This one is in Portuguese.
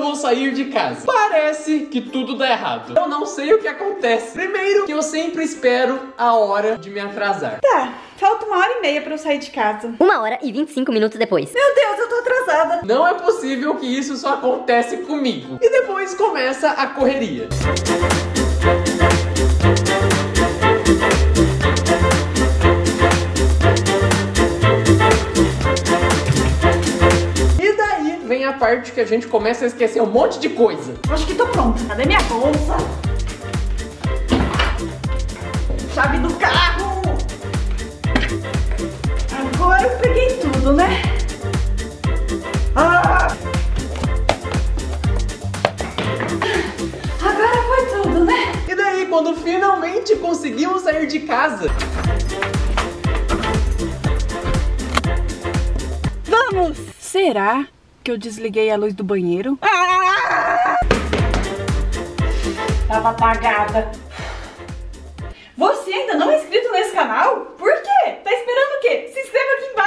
eu vou sair de casa. Parece que tudo dá errado. Eu não sei o que acontece. Primeiro, que eu sempre espero a hora de me atrasar. Tá, falta 1h30 pra eu sair de casa. 1h25 depois. Meu Deus, eu tô atrasada. Não é possível que isso só acontece comigo. E depois começa a correria. A parte que a gente começa a esquecer um monte de coisa. Acho que tô pronta. Cadê minha bolsa? Chave do carro! Agora eu peguei tudo, né? Agora foi tudo, né? E daí, quando finalmente conseguimos sair de casa... Vamos! Será? Que eu desliguei a luz do banheiro. Tava apagada. Você ainda não é inscrito nesse canal? Por quê? Tá esperando o quê? Se inscreva aqui embaixo.